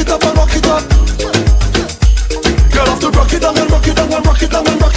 rock it up and rock it up. Girl, have to rock it down and rock it down and rock it down and rock it down.